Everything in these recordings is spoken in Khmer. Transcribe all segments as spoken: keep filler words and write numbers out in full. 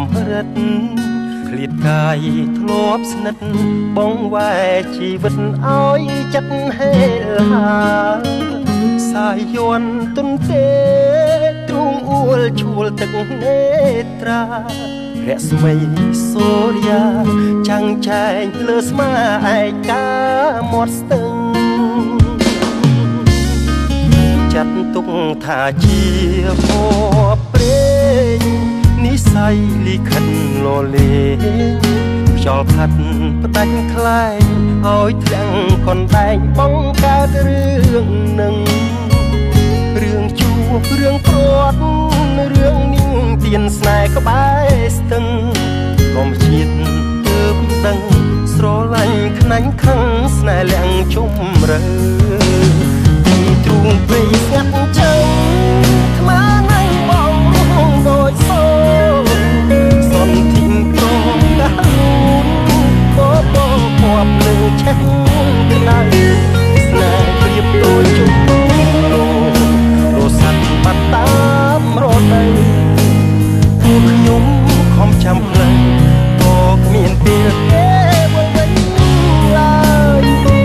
មរិទ្ធ្លៀតកាយធ្លាប់ស្និទ្ធបងវ៉ែជីវិតឲ្យចិត្តហេលាសាយ័នទុនទេទ្រូងអួលឈួលទឹកនេត្រារស្មីសូរយាចាំងចែងលើស្មាឯកាមាត់ស្ទឹងចាត់ទុកថាជាភពព្រេងនិស័យលិខិតលលេងខ្យល់ផាត់ផ្ដាច់ខ្លែងឲ្យធ្លាក់កណ្ដែងបងកើតរឿងនឹងរឿងជួបរឿងព្រាត់រឿងនេះទៀនស្នេហ៍ក្បែរស្ទឹងធម្មជាតិទើបដឹងស្រលាញ់ខ្នាញ់ខឹងស្នេហ៍លាក់ជុំរើទីទ្រូងព្រៃស្ងាត់ចឹងថ្មណៃបងរូងដូចសូនសន្តិមព្រមតារូងបបបបលើឆេះក្លៅស្នេហ៍ព្រៀបដូចជុំរសាត់បាត់តាមរដូវខ្ញុំខំចាំផ្លូវក៏គ្មានពេលទេមកវិញឡើយមិន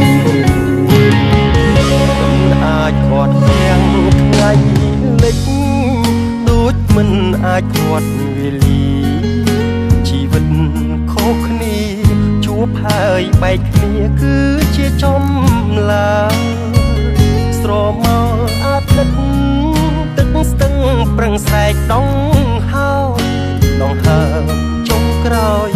អាចខត់ទាំងថ្ងៃលិចដូចមិនអាចខត់វេលាជីវិតខុសគ្នាជួបហើយបែកគ្នាគឺជាចំឡាស្រមោលអាទិត្យទឹកស្ទឹងប្រឹងស្រែកដងហើយដងហើមចុងក្រោយ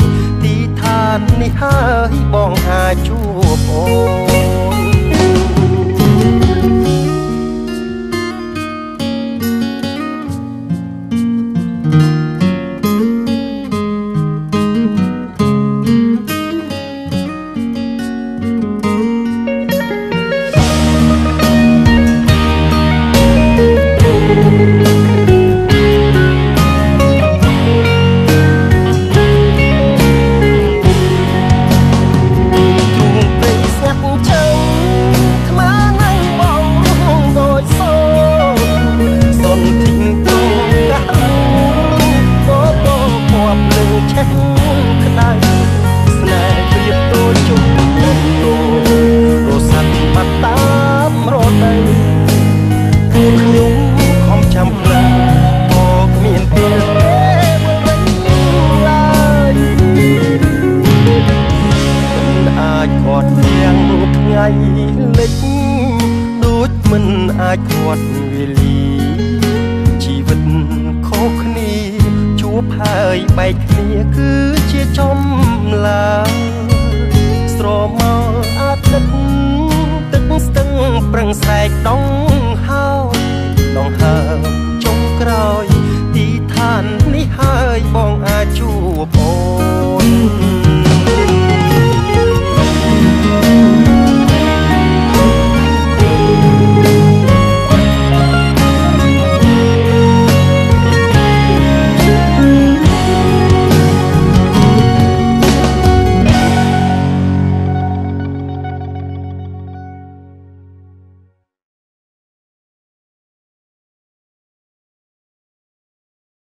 ទីឋាននេះហើយបងថាជួបអូនដងហើមចុងក្រោយទីឋាននេះហើយបងអាចជួប